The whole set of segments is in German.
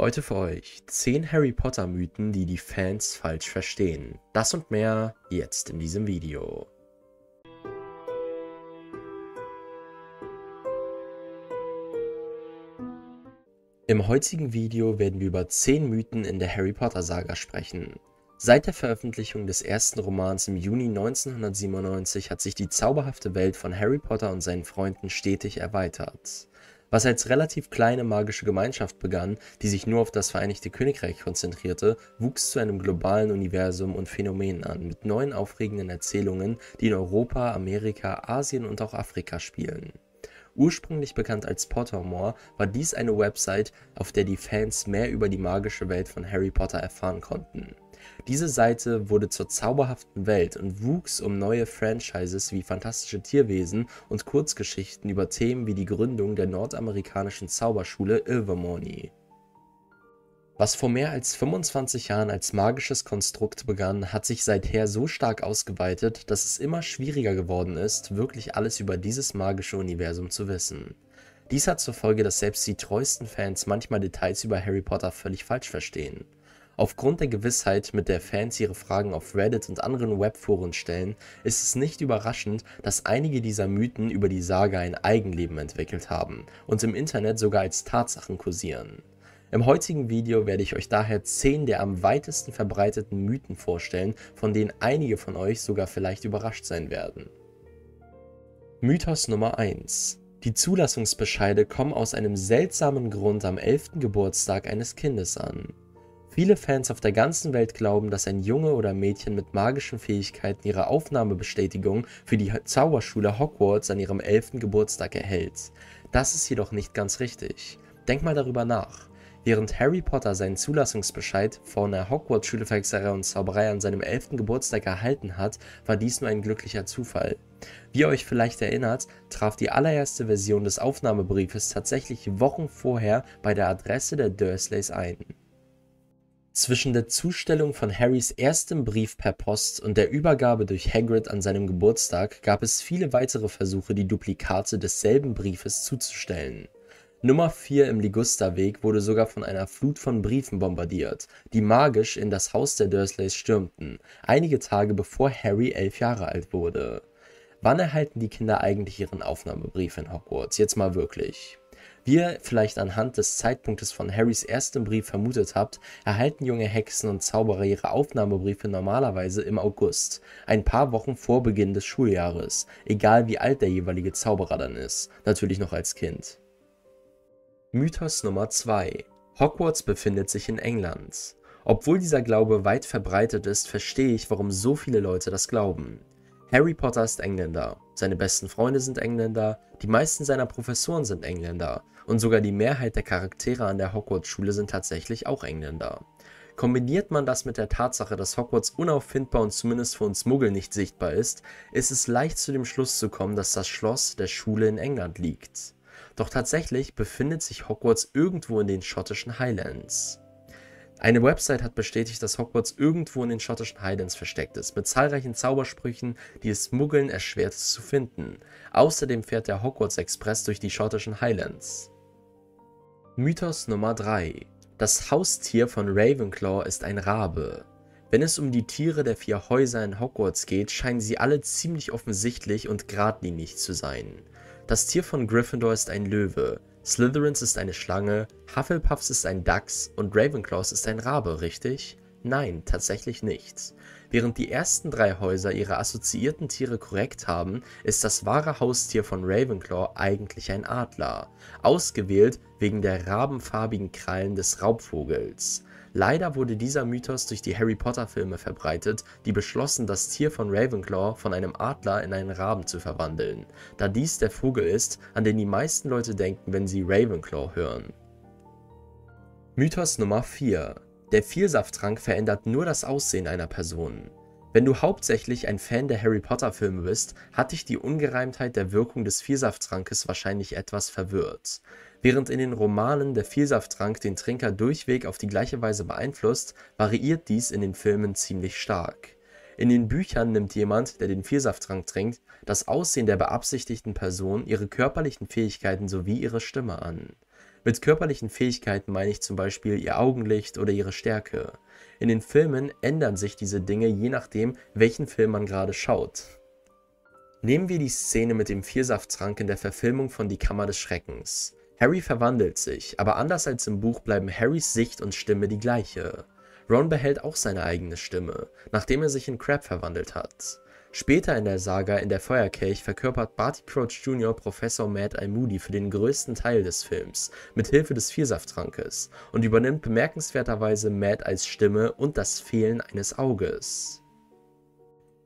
Heute für euch 10 Harry Potter Mythen, die die Fans falsch verstehen. Das und mehr jetzt in diesem Video. Im heutigen Video werden wir über 10 Mythen in der Harry Potter Saga sprechen. Seit der Veröffentlichung des ersten Romans im Juni 1997 hat sich die zauberhafte Welt von Harry Potter und seinen Freunden stetig erweitert. Was als relativ kleine magische Gemeinschaft begann, die sich nur auf das Vereinigte Königreich konzentrierte, wuchs zu einem globalen Universum und Phänomenen an, mit neuen aufregenden Erzählungen, die in Europa, Amerika, Asien und auch Afrika spielen. Ursprünglich bekannt als Pottermore, war dies eine Website, auf der die Fans mehr über die magische Welt von Harry Potter erfahren konnten. Diese Seite wurde zur zauberhaften Welt und wuchs um neue Franchises wie Fantastische Tierwesen und Kurzgeschichten über Themen wie die Gründung der nordamerikanischen Zauberschule Ilvermorny. Was vor mehr als 25 Jahren als magisches Konstrukt begann, hat sich seither so stark ausgeweitet, dass es immer schwieriger geworden ist, wirklich alles über dieses magische Universum zu wissen. Dies hat zur Folge, dass selbst die treuesten Fans manchmal Details über Harry Potter völlig falsch verstehen. Aufgrund der Gewissheit, mit der Fans ihre Fragen auf Reddit und anderen Webforen stellen, ist es nicht überraschend, dass einige dieser Mythen über die Saga ein Eigenleben entwickelt haben und im Internet sogar als Tatsachen kursieren. Im heutigen Video werde ich euch daher 10 der am weitesten verbreiteten Mythen vorstellen, von denen einige von euch sogar vielleicht überrascht sein werden. Mythos Nummer 1: Die Zulassungsbescheide kommen aus einem seltsamen Grund am 11. Geburtstag eines Kindes an. Viele Fans auf der ganzen Welt glauben, dass ein Junge oder Mädchen mit magischen Fähigkeiten ihre Aufnahmebestätigung für die Zauberschule Hogwarts an ihrem 11. Geburtstag erhält. Das ist jedoch nicht ganz richtig. Denk mal darüber nach. Während Harry Potter seinen Zulassungsbescheid von der Hogwarts-Schule für Hexerei und Zauberei an seinem 11. Geburtstag erhalten hat, war dies nur ein glücklicher Zufall. Wie ihr euch vielleicht erinnert, traf die allererste Version des Aufnahmebriefes tatsächlich Wochen vorher bei der Adresse der Dursleys ein. Zwischen der Zustellung von Harrys erstem Brief per Post und der Übergabe durch Hagrid an seinem Geburtstag gab es viele weitere Versuche, die Duplikate desselben Briefes zuzustellen. Nummer 4 im Ligusterweg wurde sogar von einer Flut von Briefen bombardiert, die magisch in das Haus der Dursleys stürmten, einige Tage bevor Harry 11 Jahre alt wurde. Wann erhalten die Kinder eigentlich ihren Aufnahmebrief in Hogwarts? Jetzt mal wirklich. Wie ihr vielleicht anhand des Zeitpunktes von Harrys erstem Brief vermutet habt, erhalten junge Hexen und Zauberer ihre Aufnahmebriefe normalerweise im August, ein paar Wochen vor Beginn des Schuljahres, egal wie alt der jeweilige Zauberer dann ist, natürlich noch als Kind. Mythos Nummer 2: Hogwarts befindet sich in England. Obwohl dieser Glaube weit verbreitet ist, verstehe ich, warum so viele Leute das glauben. Harry Potter ist Engländer, seine besten Freunde sind Engländer, die meisten seiner Professoren sind Engländer und sogar die Mehrheit der Charaktere an der Hogwarts-Schule sind tatsächlich auch Engländer. Kombiniert man das mit der Tatsache, dass Hogwarts unauffindbar und zumindest für uns Muggel nicht sichtbar ist, ist es leicht zu dem Schluss zu kommen, dass das Schloss der Schule in England liegt. Doch tatsächlich befindet sich Hogwarts irgendwo in den schottischen Highlands. Eine Website hat bestätigt, dass Hogwarts irgendwo in den schottischen Highlands versteckt ist, mit zahlreichen Zaubersprüchen, die es Muggeln erschwert ist zu finden. Außerdem fährt der Hogwarts Express durch die schottischen Highlands. Mythos Nummer 3: Das Haustier von Ravenclaw ist ein Rabe. Wenn es um die Tiere der 4 Häuser in Hogwarts geht, scheinen sie alle ziemlich offensichtlich und geradlinig zu sein. Das Tier von Gryffindor ist ein Löwe. Slytherins ist eine Schlange, Hufflepuffs ist ein Dachs und Ravenclaws ist ein Rabe, richtig? Nein, tatsächlich nicht. Während die ersten 3 Häuser ihre assoziierten Tiere korrekt haben, ist das wahre Haustier von Ravenclaw eigentlich ein Adler, ausgewählt wegen der rabenfarbigen Krallen des Raubvogels. Leider wurde dieser Mythos durch die Harry Potter Filme verbreitet, die beschlossen, das Tier von Ravenclaw von einem Adler in einen Raben zu verwandeln, da dies der Vogel ist, an den die meisten Leute denken, wenn sie Ravenclaw hören. Mythos Nummer 4: Der Vielsafttrank verändert nur das Aussehen einer Person. Wenn du hauptsächlich ein Fan der Harry Potter Filme bist, hat dich die Ungereimtheit der Wirkung des Vielsaftttrankes wahrscheinlich etwas verwirrt. Während in den Romanen der Vielsafttrank den Trinker durchweg auf die gleiche Weise beeinflusst, variiert dies in den Filmen ziemlich stark. In den Büchern nimmt jemand, der den Vielsafttrank trinkt, das Aussehen der beabsichtigten Person, ihre körperlichen Fähigkeiten sowie ihre Stimme an. Mit körperlichen Fähigkeiten meine ich zum Beispiel ihr Augenlicht oder ihre Stärke. In den Filmen ändern sich diese Dinge, je nachdem, welchen Film man gerade schaut. Nehmen wir die Szene mit dem Vielsafttrank in der Verfilmung von Die Kammer des Schreckens. Harry verwandelt sich, aber anders als im Buch bleiben Harrys Sicht und Stimme die gleiche. Ron behält auch seine eigene Stimme, nachdem er sich in Crabbe verwandelt hat. Später in der Saga in der Feuerkelch verkörpert Barty Crouch Jr. Professor Mad Eye Moody für den größten Teil des Films, mit Hilfe des Vielsaftttrankes, und übernimmt bemerkenswerterweise Mad Eyes Stimme und das Fehlen eines Auges.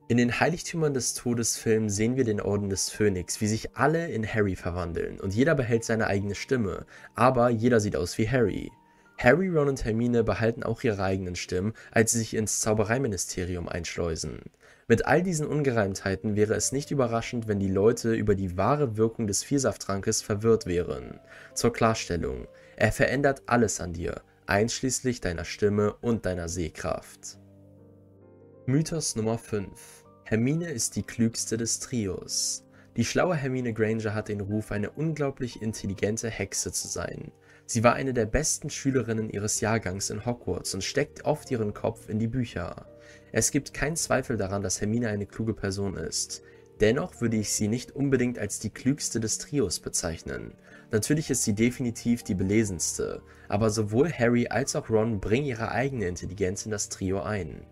In den Heiligtümern des Todes-Filmen sehen wir den Orden des Phönix, wie sich alle in Harry verwandeln, und jeder behält seine eigene Stimme, aber jeder sieht aus wie Harry. Harry, Ron und Hermine behalten auch ihre eigenen Stimmen, als sie sich ins Zaubereiministerium einschleusen. Mit all diesen Ungereimtheiten wäre es nicht überraschend, wenn die Leute über die wahre Wirkung des Vielsaftttrankes verwirrt wären. Zur Klarstellung, er verändert alles an dir, einschließlich deiner Stimme und deiner Sehkraft. Mythos Nummer 5: Hermine ist die klügste des Trios. Die schlaue Hermine Granger hat den Ruf, eine unglaublich intelligente Hexe zu sein. Sie war eine der besten Schülerinnen ihres Jahrgangs in Hogwarts und steckt oft ihren Kopf in die Bücher. Es gibt keinen Zweifel daran, dass Hermine eine kluge Person ist. Dennoch würde ich sie nicht unbedingt als die klügste des Trios bezeichnen. Natürlich ist sie definitiv die belesenste, aber sowohl Harry als auch Ron bringen ihre eigene Intelligenz in das Trio ein.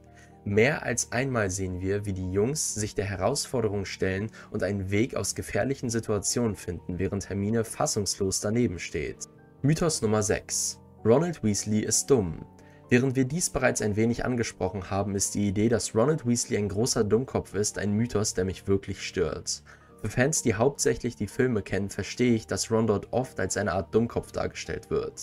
Mehr als einmal sehen wir, wie die Jungs sich der Herausforderung stellen und einen Weg aus gefährlichen Situationen finden, während Hermine fassungslos daneben steht. Mythos Nummer 6: Ronald Weasley ist dumm. Während wir dies bereits ein wenig angesprochen haben, ist die Idee, dass Ronald Weasley ein großer Dummkopf ist, ein Mythos, der mich wirklich stört. Für Fans, die hauptsächlich die Filme kennen, verstehe ich, dass Ron dort oft als eine Art Dummkopf dargestellt wird.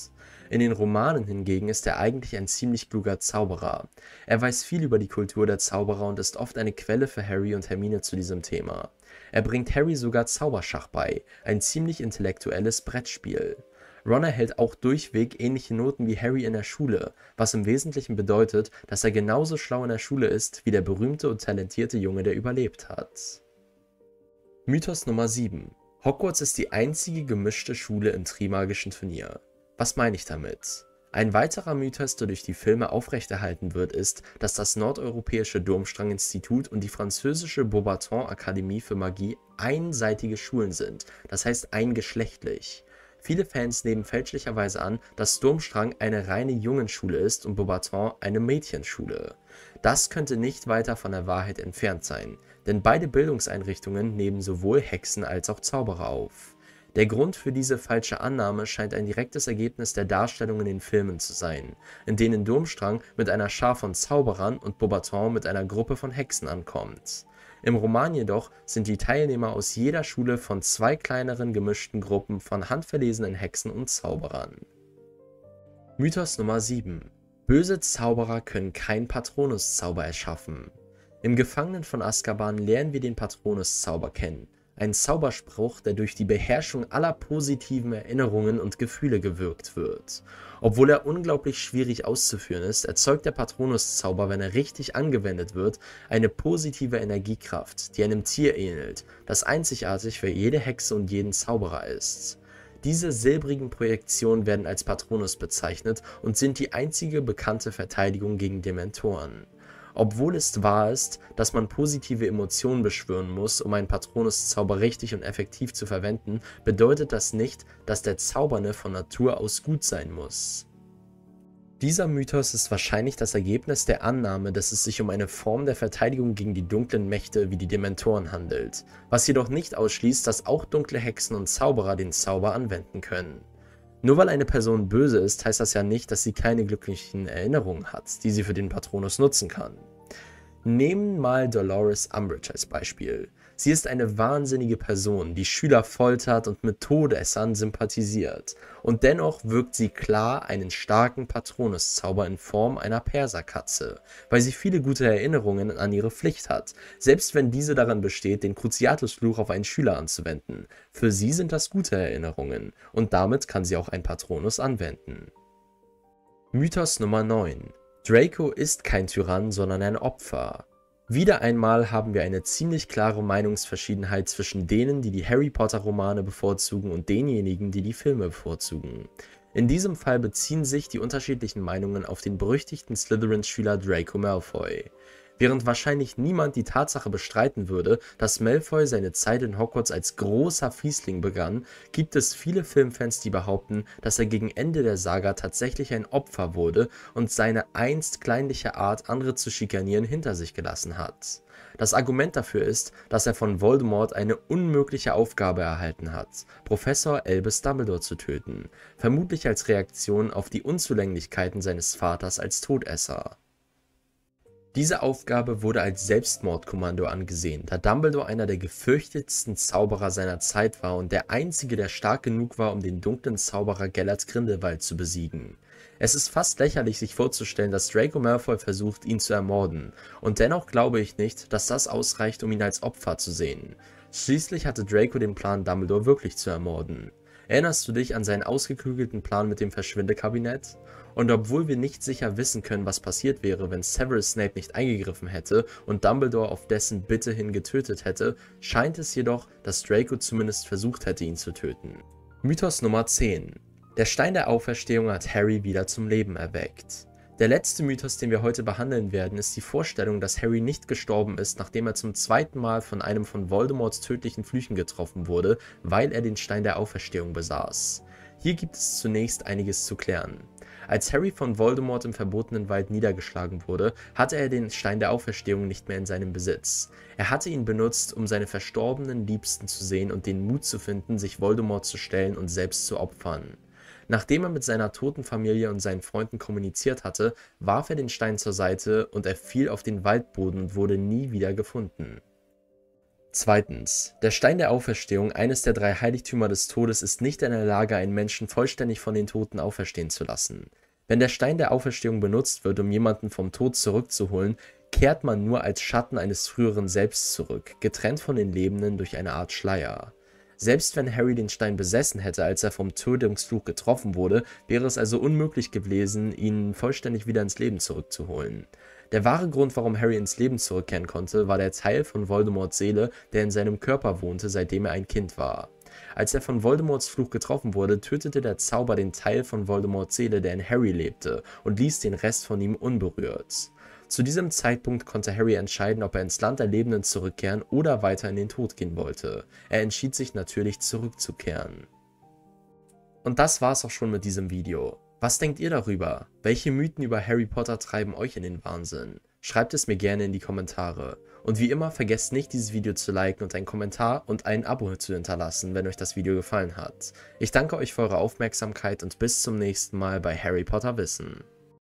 In den Romanen hingegen ist er eigentlich ein ziemlich kluger Zauberer. Er weiß viel über die Kultur der Zauberer und ist oft eine Quelle für Harry und Hermine zu diesem Thema. Er bringt Harry sogar Zauberschach bei, ein ziemlich intellektuelles Brettspiel. Ron erhält auch durchweg ähnliche Noten wie Harry in der Schule, was im Wesentlichen bedeutet, dass er genauso schlau in der Schule ist wie der berühmte und talentierte Junge, der überlebt hat. Mythos Nummer 7: Hogwarts ist die einzige gemischte Schule im Trimagischen Turnier. Was meine ich damit? Ein weiterer Mythos, der durch die Filme aufrechterhalten wird, ist, dass das nordeuropäische Durmstrang-Institut und die französische Beauxbatons-Akademie für Magie einseitige Schulen sind, das heißt eingeschlechtlich. Viele Fans nehmen fälschlicherweise an, dass Durmstrang eine reine Jungenschule ist und Beauxbatons eine Mädchenschule. Das könnte nicht weiter von der Wahrheit entfernt sein, denn beide Bildungseinrichtungen nehmen sowohl Hexen als auch Zauberer auf. Der Grund für diese falsche Annahme scheint ein direktes Ergebnis der Darstellung in den Filmen zu sein, in denen Durmstrang mit einer Schar von Zauberern und Beauxbatons mit einer Gruppe von Hexen ankommt. Im Roman jedoch sind die Teilnehmer aus jeder Schule von zwei kleineren gemischten Gruppen von handverlesenen Hexen und Zauberern. Mythos Nummer 7: Böse Zauberer können keinen Patronus-Zauber erschaffen. Im Gefangenen von Azkaban lernen wir den Patronus-Zauber kennen, einen Zauberspruch, der durch die Beherrschung aller positiven Erinnerungen und Gefühle gewirkt wird. Obwohl er unglaublich schwierig auszuführen ist, erzeugt der Patronus-Zauber, wenn er richtig angewendet wird, eine positive Energiekraft, die einem Tier ähnelt, das einzigartig für jede Hexe und jeden Zauberer ist. Diese silbrigen Projektionen werden als Patronus bezeichnet und sind die einzige bekannte Verteidigung gegen Dementoren. Obwohl es wahr ist, dass man positive Emotionen beschwören muss, um einen Patronus-Zauber richtig und effektiv zu verwenden, bedeutet das nicht, dass der Zaubernde von Natur aus gut sein muss. Dieser Mythos ist wahrscheinlich das Ergebnis der Annahme, dass es sich um eine Form der Verteidigung gegen die dunklen Mächte wie die Dementoren handelt, was jedoch nicht ausschließt, dass auch dunkle Hexen und Zauberer den Zauber anwenden können. Nur weil eine Person böse ist, heißt das ja nicht, dass sie keine glücklichen Erinnerungen hat, die sie für den Patronus nutzen kann. Nehmen mal Dolores Umbridge als Beispiel. Sie ist eine wahnsinnige Person, die Schüler foltert und mit Todessern sympathisiert. Und dennoch wirkt sie klar einen starken Patronus-Zauber in Form einer Perserkatze, weil sie viele gute Erinnerungen an ihre Pflicht hat, selbst wenn diese darin besteht, den Cruciatusfluch auf einen Schüler anzuwenden. Für sie sind das gute Erinnerungen und damit kann sie auch einen Patronus anwenden. Mythos Nummer 9: Draco ist kein Tyrann, sondern ein Opfer. Wieder einmal haben wir eine ziemlich klare Meinungsverschiedenheit zwischen denen, die die Harry Potter Romane bevorzugen und denjenigen, die die Filme bevorzugen. In diesem Fall beziehen sich die unterschiedlichen Meinungen auf den berüchtigten Slytherin-Schüler Draco Malfoy. Während wahrscheinlich niemand die Tatsache bestreiten würde, dass Malfoy seine Zeit in Hogwarts als großer Fiesling begann, gibt es viele Filmfans, die behaupten, dass er gegen Ende der Saga tatsächlich ein Opfer wurde und seine einst kleinliche Art, andere zu schikanieren, hinter sich gelassen hat. Das Argument dafür ist, dass er von Voldemort eine unmögliche Aufgabe erhalten hat, Professor Albus Dumbledore zu töten, vermutlich als Reaktion auf die Unzulänglichkeiten seines Vaters als Todesser. Diese Aufgabe wurde als Selbstmordkommando angesehen, da Dumbledore einer der gefürchtetsten Zauberer seiner Zeit war und der einzige, der stark genug war, um den dunklen Zauberer Gellert Grindelwald zu besiegen. Es ist fast lächerlich, sich vorzustellen, dass Draco Malfoy versucht, ihn zu ermorden, und dennoch glaube ich nicht, dass das ausreicht, um ihn als Opfer zu sehen. Schließlich hatte Draco den Plan, Dumbledore wirklich zu ermorden. Erinnerst du dich an seinen ausgeklügelten Plan mit dem Verschwindekabinett? Und obwohl wir nicht sicher wissen können, was passiert wäre, wenn Severus Snape nicht eingegriffen hätte und Dumbledore auf dessen Bitte hin getötet hätte, scheint es jedoch, dass Draco zumindest versucht hätte, ihn zu töten. Mythos Nummer 10: Der Stein der Auferstehung hat Harry wieder zum Leben erweckt. Der letzte Mythos, den wir heute behandeln werden, ist die Vorstellung, dass Harry nicht gestorben ist, nachdem er zum zweiten Mal von einem von Voldemorts tödlichen Flüchen getroffen wurde, weil er den Stein der Auferstehung besaß. Hier gibt es zunächst einiges zu klären. Als Harry von Voldemort im verbotenen Wald niedergeschlagen wurde, hatte er den Stein der Auferstehung nicht mehr in seinem Besitz. Er hatte ihn benutzt, um seine verstorbenen Liebsten zu sehen und den Mut zu finden, sich Voldemort zu stellen und selbst zu opfern. Nachdem er mit seiner toten Familie und seinen Freunden kommuniziert hatte, warf er den Stein zur Seite und er fiel auf den Waldboden und wurde nie wieder gefunden. Zweitens: Der Stein der Auferstehung, eines der drei Heiligtümer des Todes, ist nicht in der Lage, einen Menschen vollständig von den Toten auferstehen zu lassen. Wenn der Stein der Auferstehung benutzt wird, um jemanden vom Tod zurückzuholen, kehrt man nur als Schatten eines früheren Selbst zurück, getrennt von den Lebenden durch eine Art Schleier. Selbst wenn Harry den Stein besessen hätte, als er vom Tötungsfluch getroffen wurde, wäre es also unmöglich gewesen, ihn vollständig wieder ins Leben zurückzuholen. Der wahre Grund, warum Harry ins Leben zurückkehren konnte, war der Teil von Voldemorts Seele, der in seinem Körper wohnte, seitdem er ein Kind war. Als er von Voldemorts Fluch getroffen wurde, tötete der Zauber den Teil von Voldemorts Seele, der in Harry lebte, und ließ den Rest von ihm unberührt. Zu diesem Zeitpunkt konnte Harry entscheiden, ob er ins Land der Lebenden zurückkehren oder weiter in den Tod gehen wollte. Er entschied sich natürlich, zurückzukehren. Und das war's auch schon mit diesem Video. Was denkt ihr darüber? Welche Mythen über Harry Potter treiben euch in den Wahnsinn? Schreibt es mir gerne in die Kommentare. Und wie immer, vergesst nicht, dieses Video zu liken und einen Kommentar und ein Abo zu hinterlassen, wenn euch das Video gefallen hat. Ich danke euch für eure Aufmerksamkeit und bis zum nächsten Mal bei Harry Potter Wissen.